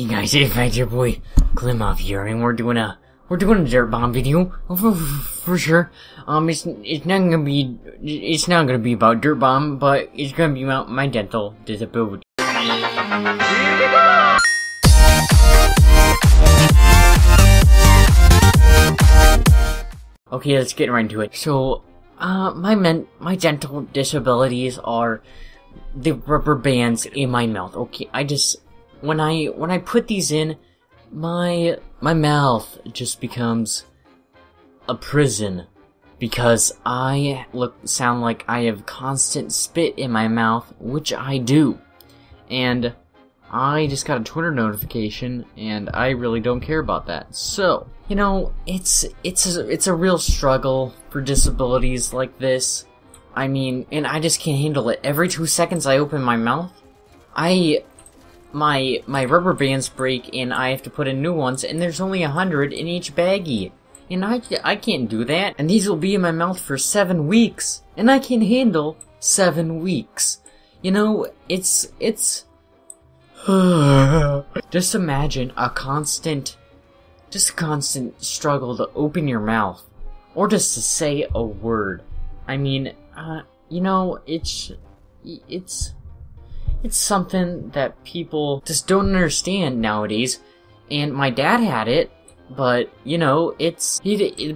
Hey guys, it's your boy Glimov here, and we're doing a dirt bomb video for sure. It's not gonna be about dirt bomb, but it's gonna be about my dental disability. Okay, let's get right into it. So, my dental disabilities are the rubber bands in my mouth. Okay, when I put these in, my mouth just becomes a prison because I sound like I have constant spit in my mouth, which I do. And I just got a Twitter notification, and I really don't care about that. So, you know, it's a real struggle for disabilities like this. I mean, and I just can't handle it. Every 2 seconds I open my mouth, my rubber bands break, and I have to put in new ones, and there's only 100 in each baggie, and I can't do that. And these will be in my mouth for 7 weeks, and I can't handle 7 weeks. You know, it's just imagine a constant struggle to open your mouth, or just to say a word. I mean, you know, it's something that people just don't understand nowadays, and my dad had it, but you know,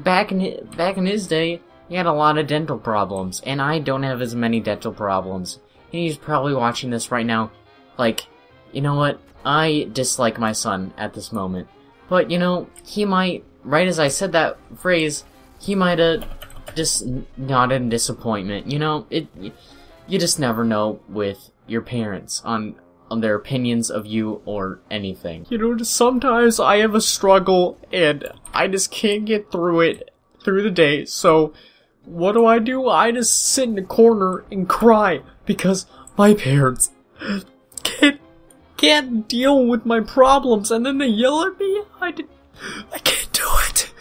back in his day, he had a lot of dental problems, and I don't have as many dental problems. And he's probably watching this right now, like, you know what? I dislike my son at this moment, but you know, he might, right as I said that phrase, he might have just nodded in disappointment. You know, you just never know with your parents on their opinions of you or anything. You know, sometimes I have a struggle and I just can't get through the day, so what do? I just sit in the corner and cry because my parents can't deal with my problems, and then they yell at me. I can't do it.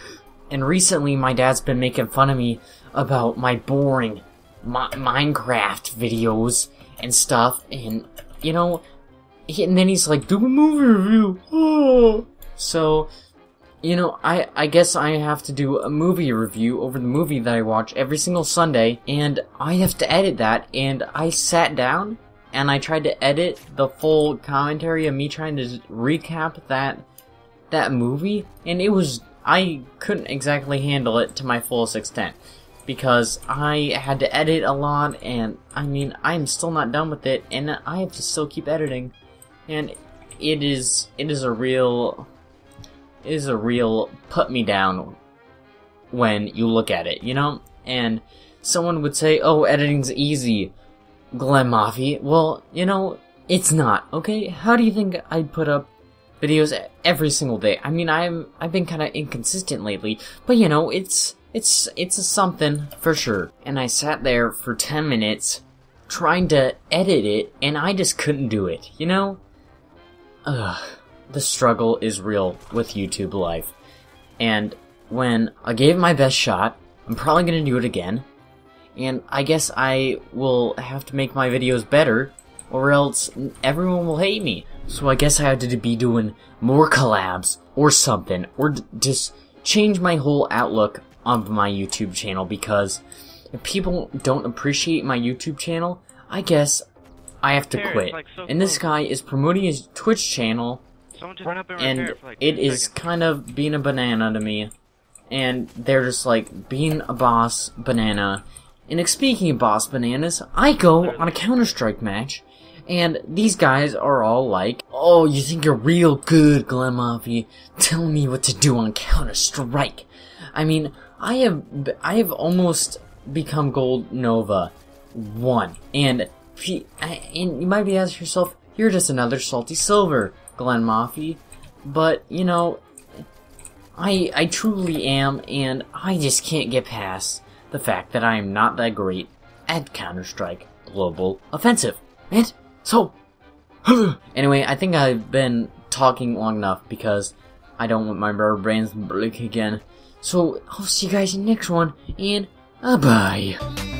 And recently my dad's been making fun of me about my boring Minecraft videos and stuff, and you know, and then he's like, do a movie review. Oh. So, you know, I guess I have to do a movie review over the movie that I watch every single Sunday, and I have to edit that. And I sat down and I tried to edit the full commentary of me trying to recap that movie, and I couldn't exactly handle it to my fullest extent, because I had to edit a lot, and I mean, I'm still not done with it, and I have to still keep editing, and it is a real put me down when you look at it, you know. And someone would say, oh, editing's easy, Glenmoffi. Well, you know, it's not. Okay, how do you think I put up videos every single day? I mean, I've been kind of inconsistent lately, but you know, it's a something for sure. And I sat there for 10 minutes trying to edit it, and I just couldn't do it, you know? Ugh, the struggle is real with YouTube life. And when I gave my best shot, I'm probably gonna do it again, and I guess I will have to make my videos better, or else everyone will hate me. So I guess I have to be doing more collabs or something, or just change my whole outlook on my YouTube channel, because if people don't appreciate my YouTube channel, I guess I have to quit. And this guy is promoting his Twitch channel, and it is kind of being a banana to me. And they're just like being a boss banana. And speaking of boss bananas, I go on a Counter-Strike match, and these guys are all like, oh, you think you're real good, Glenmoffi, telling me what to do on Counter-Strike. I mean, I have almost become Gold Nova 1, and you might be asking yourself, you're just another salty silver, Glenmoffi, but you know, I truly am, and I just can't get past the fact that I am not that great at Counter-Strike Global Offensive. And so, anyway, I think I've been talking long enough because I don't want my rubber bands to break again. So, I'll see you guys in the next one, and bye-bye.